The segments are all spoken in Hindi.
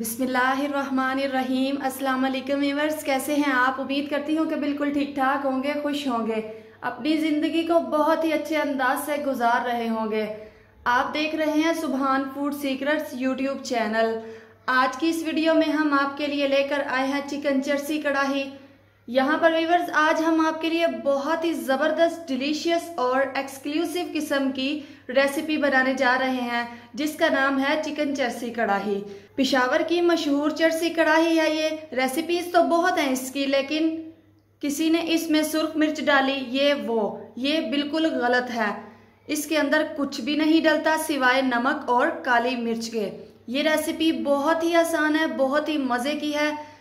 बिस्मिल्लाहिर्रहमानिर्रहीम। अस्सलाम वालेकुम व्यूअर्स, कैसे हैं आप? उम्मीद करती हूँ कि बिल्कुल ठीक ठाक होंगे, खुश होंगे, अपनी ज़िंदगी को बहुत ही अच्छे अंदाज से गुजार रहे होंगे। आप देख रहे हैं सुबहान फूड सीक्रेट्स यूट्यूब चैनल। आज की इस वीडियो में हम आपके लिए लेकर आए हैं चिकन चर्सी कड़ाही। यहाँ पर व्यूअर्स आज हम आपके लिए बहुत ही ज़बरदस्त, डिलीशियस और एक्सक्लूसिव किस्म की रेसिपी बनाने जा रहे हैं जिसका नाम है चिकन चर्सी कड़ाही। पेशावर की मशहूर चर्सी कड़ाही है। ये रेसिपीज़ तो बहुत हैं इसकी, लेकिन किसी ने इसमें सुर्ख मिर्च डाली ये बिल्कुल गलत है। इसके अंदर कुछ भी नहीं डलता सिवाय नमक और काली मिर्च के। ये रेसिपी बहुत ही आसान है, बहुत ही मज़े की है।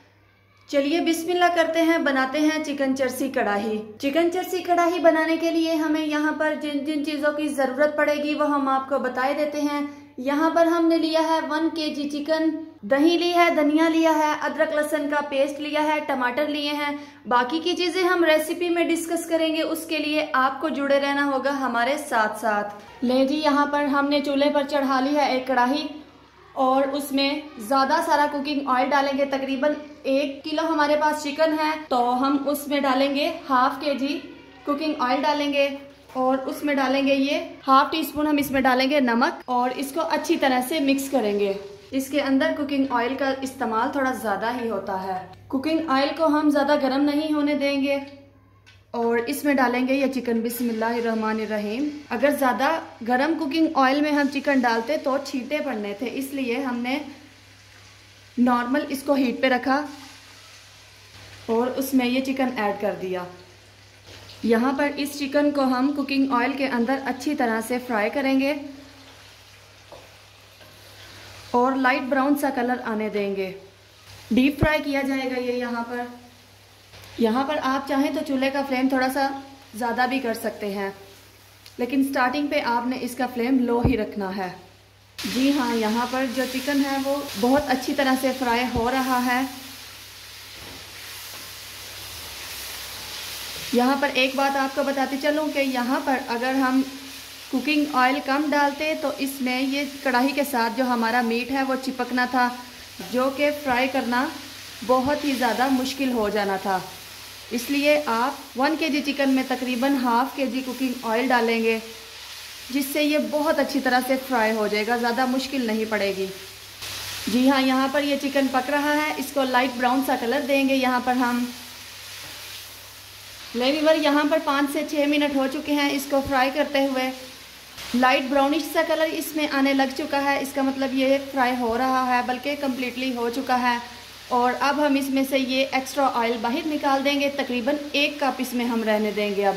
चलिए बिस्मिल्लाह करते हैं, बनाते हैं चिकन चर्सी कड़ाही। चिकन चर्सी कड़ाही बनाने के लिए हमें यहाँ पर जिन जिन चीज़ों की ज़रूरत पड़ेगी वो हम आपको बताए देते हैं। यहाँ पर हमने लिया है 1 kg चिकन, दही ली है, धनिया लिया है, अदरक लहसुन का पेस्ट लिया है, टमाटर लिए हैं। बाकी की चीज़ें हम रेसिपी में डिस्कस करेंगे, उसके लिए आपको जुड़े रहना होगा हमारे साथ साथ। ले जी, यहाँ पर हमने चूल्हे पर चढ़ा ली है एक कड़ाही और उसमें ज़्यादा सारा कुकिंग ऑयल डालेंगे। तकरीबन 1 किलो हमारे पास चिकन है तो हम उसमें डालेंगे 1/2 kg कुकिंग ऑयल डालेंगे और उसमें डालेंगे ये 1/2 टीस्पून हम इसमें डालेंगे नमक और इसको अच्छी तरह से मिक्स करेंगे। इसके अंदर कुकिंग ऑयल का इस्तेमाल थोड़ा ज़्यादा ही होता है। कुकिंग ऑयल को हम ज़्यादा गर्म नहीं होने देंगे और इसमें डालेंगे ये चिकन। बिस्मिल्लाहिर्रहमानिर्रहीम। अगर ज़्यादा गर्म कुकिंग ऑयल में हम चिकन डालते तो छींटे पड़ने थे, इसलिए हमने नॉर्मल इसको हीट पे रखा और उसमें ये चिकन ऐड कर दिया। यहाँ पर इस चिकन को हम कुकिंग ऑयल के अंदर अच्छी तरह से फ्राई करेंगे और लाइट ब्राउन सा कलर आने देंगे। डीप फ्राई किया जाएगा ये। यहाँ पर आप चाहें तो चूल्हे का फ्लेम थोड़ा सा ज़्यादा भी कर सकते हैं, लेकिन स्टार्टिंग पे आपने इसका फ्लेम लो ही रखना है। जी हाँ, यहाँ पर जो चिकन है वो बहुत अच्छी तरह से फ्राई हो रहा है। यहाँ पर एक बात आपको बताती चलूँ कि यहाँ पर अगर हम कुकिंग ऑयल कम डालते तो इसमें ये कढ़ाई के साथ जो हमारा मीट है वो चिपकना था, जो कि फ्राई करना बहुत ही ज़्यादा मुश्किल हो जाना था। इसलिए आप 1 kg चिकन में तकरीबन 1/2 kg कुकिंग ऑयल डालेंगे, जिससे ये बहुत अच्छी तरह से फ्राई हो जाएगा, ज़्यादा मुश्किल नहीं पड़ेगी। जी हाँ, यहाँ पर ये चिकन पक रहा है, इसको लाइट ब्राउन सा कलर देंगे यहाँ पर हम। ले व्यूअर, यहाँ पर 5 से 6 मिनट हो चुके हैं इसको फ्राई करते हुए। लाइट ब्राउनिश सा कलर इसमें आने लग चुका है, इसका मतलब ये फ्राई हो रहा है, बल्कि कम्प्लीटली हो चुका है। और अब हम इसमें से ये एक्स्ट्रा ऑयल बाहर निकाल देंगे। तकरीबन 1 कप इसमें हम रहने देंगे। अब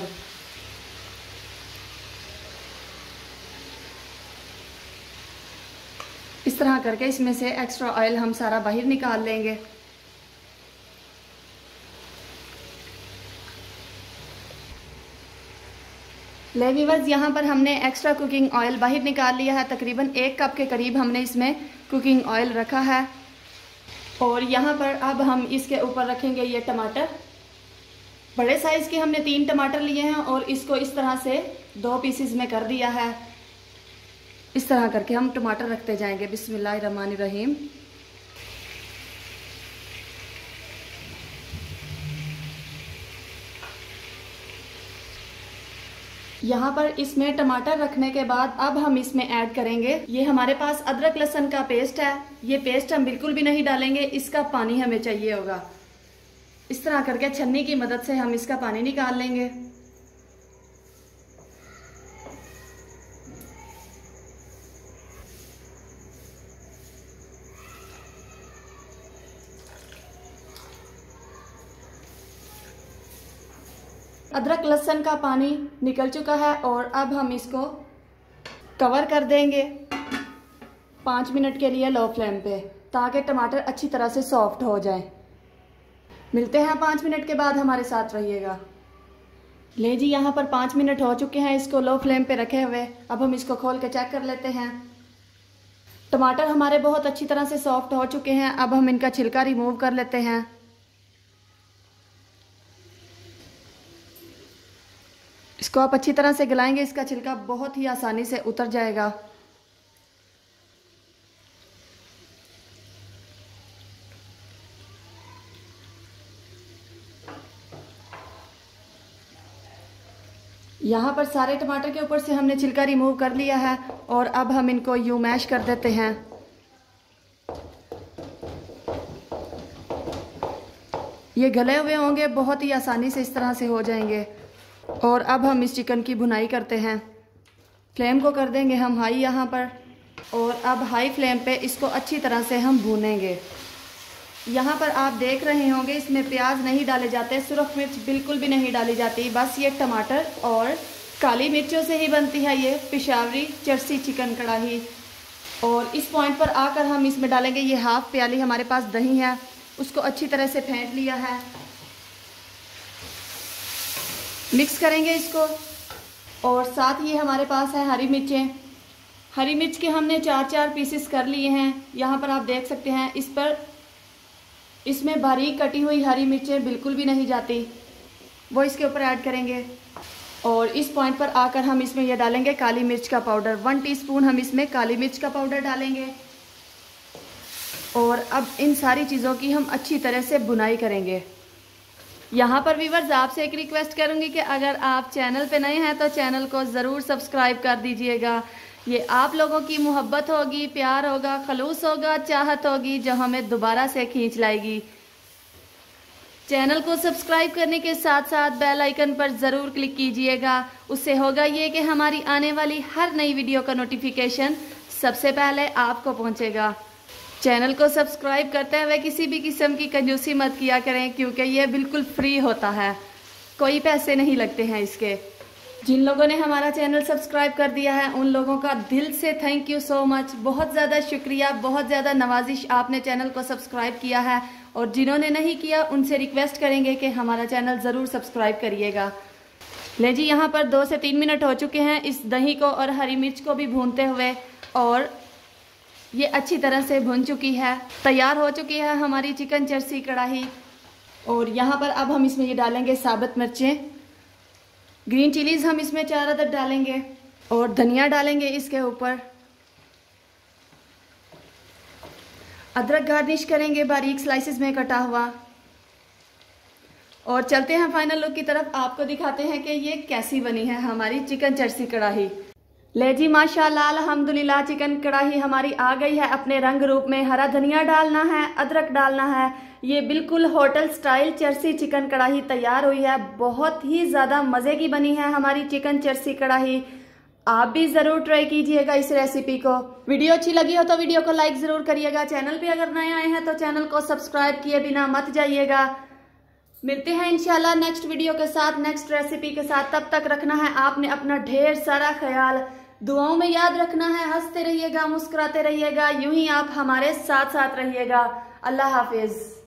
इस तरह करके इसमें से एक्स्ट्रा ऑयल हम सारा बाहर निकाल लेंगे। ले व्यूअर्स, यहाँ पर हमने एक्स्ट्रा कुकिंग ऑयल बाहर निकाल लिया है। तकरीबन 1 कप के करीब हमने इसमें कुकिंग ऑयल रखा है। और यहाँ पर अब हम इसके ऊपर रखेंगे ये टमाटर। बड़े साइज़ के हमने 3 टमाटर लिए हैं और इसको इस तरह से 2 पीसेस में कर दिया है। इस तरह करके हम टमाटर रखते जाएंगे। बिस्मिल्लाहिर्रहमानिर्रहीम। यहाँ पर इसमें टमाटर रखने के बाद अब हम इसमें ऐड करेंगे ये हमारे पास अदरक लहसुन का पेस्ट है। ये पेस्ट हम बिल्कुल भी नहीं डालेंगे, इसका पानी हमें चाहिए होगा। इस तरह करके छन्नी की मदद से हम इसका पानी निकाल लेंगे। अदरक लहसुन का पानी निकल चुका है और अब हम इसको कवर कर देंगे 5 मिनट के लिए लो फ्लेम पे, ताकि टमाटर अच्छी तरह से सॉफ्ट हो जाए। मिलते हैं 5 मिनट के बाद, हमारे साथ रहिएगा। ले जी, यहाँ पर 5 मिनट हो चुके हैं इसको लो फ्लेम पे रखे हुए। अब हम इसको खोल के चेक कर लेते हैं। टमाटर हमारे बहुत अच्छी तरह से सॉफ्ट हो चुके हैं। अब हम इनका छिलका रिमूव कर लेते हैं। इसको आप अच्छी तरह से गलाएंगे, इसका छिलका बहुत ही आसानी से उतर जाएगा। यहाँ पर सारे टमाटर के ऊपर से हमने छिलका रिमूव कर लिया है और अब हम इनको यूं मैश कर देते हैं। ये गले हुए होंगे, बहुत ही आसानी से इस तरह से हो जाएंगे। और अब हम इस चिकन की भुनाई करते हैं। फ्लेम को कर देंगे हम हाई यहाँ पर, और अब हाई फ्लेम पे इसको अच्छी तरह से हम भूनेंगे। यहाँ पर आप देख रहे होंगे इसमें प्याज नहीं डाले जाते, सुरख मिर्च बिल्कुल भी नहीं डाली जाती, बस ये टमाटर और काली मिर्चों से ही बनती है ये पेशावरी चरसी चिकन कड़ाही। और इस पॉइंट पर आकर हम इसमें डालेंगे ये हाफ प्याली हमारे पास दही है, उसको अच्छी तरह से फेंट लिया है। मिक्स करेंगे इसको। और साथ ही हमारे पास है हरी मिर्चें, हरी मिर्च के हमने चार पीसेस कर लिए हैं। यहाँ पर आप देख सकते हैं इस पर इसमें बारीक कटी हुई हरी मिर्चें बिल्कुल भी नहीं जाती, वो इसके ऊपर ऐड करेंगे। और इस पॉइंट पर आकर हम इसमें यह डालेंगे काली मिर्च का पाउडर, 1 टीस्पून हम इसमें काली मिर्च का पाउडर डालेंगे। और अब इन सारी चीज़ों की हम अच्छी तरह से भुनाई करेंगे। यहाँ पर व्यूअर्स आपसे एक रिक्वेस्ट करूँगी कि अगर आप चैनल पे नए हैं तो चैनल को ज़रूर सब्सक्राइब कर दीजिएगा। ये आप लोगों की मोहब्बत होगी, प्यार होगा, खलूस होगा, चाहत होगी जो हमें दोबारा से खींच लाएगी। चैनल को सब्सक्राइब करने के साथ साथ बेल आइकन पर ज़रूर क्लिक कीजिएगा। उससे होगा ये कि हमारी आने वाली हर नई वीडियो का नोटिफिकेशन सबसे पहले आपको पहुंचेगा। चैनल को सब्सक्राइब करते हुए किसी भी किस्म की कंजूसी मत किया करें, क्योंकि ये बिल्कुल फ्री होता है, कोई पैसे नहीं लगते हैं इसके। जिन लोगों ने हमारा चैनल सब्सक्राइब कर दिया है उन लोगों का दिल से थैंक यू सो मच, बहुत ज़्यादा शुक्रिया, बहुत ज़्यादा नवाजिश, आपने चैनल को सब्सक्राइब किया है। और जिन्होंने नहीं किया उनसे रिक्वेस्ट करेंगे कि हमारा चैनल ज़रूर सब्सक्राइब करिएगा। ले जी यहाँ पर 2 से 3 मिनट हो चुके हैं इस दही को और हरी मिर्च को भी भूनते हुए, और ये अच्छी तरह से भुन चुकी है। तैयार हो चुकी है हमारी चिकन चरसी कड़ाही। और यहाँ पर अब हम इसमें ये डालेंगे साबुत मिर्चें, ग्रीन चिलीज़ हम इसमें 4 अदद डालेंगे और धनिया डालेंगे इसके ऊपर। अदरक गार्निश करेंगे बारीक स्लाइसेस में कटा हुआ। और चलते हैं फाइनल लुक की तरफ, आपको दिखाते हैं कि ये कैसी बनी है हमारी चिकन चरसी कड़ाही। ले जी माशाल्लाह अल्हम्दुलिल्लाह चिकन कड़ाही हमारी आ गई है अपने रंग रूप में। हरा धनिया डालना है, अदरक डालना है। ये बिल्कुल होटल स्टाइल चरसी चिकन कड़ाही तैयार हुई है। बहुत ही ज़्यादा मज़े की बनी है हमारी चिकन चरसी कड़ाही। आप भी ज़रूर ट्राई कीजिएगा इस रेसिपी को। वीडियो अच्छी लगी हो तो वीडियो को लाइक ज़रूर करिएगा। चैनल पे अगर नए आए हैं तो चैनल को सब्सक्राइब किए बिना मत जाइएगा। मिलते हैं इंशाल्लाह नेक्स्ट वीडियो के साथ, नेक्स्ट रेसिपी के साथ। तब तक रखना है आपने अपना ढेर सारा ख्याल, दुआओं में याद रखना है। हंसते रहिएगा, मुस्कुराते रहिएगा, यूं ही आप हमारे साथ रहिएगा। अल्लाह हाफिज़।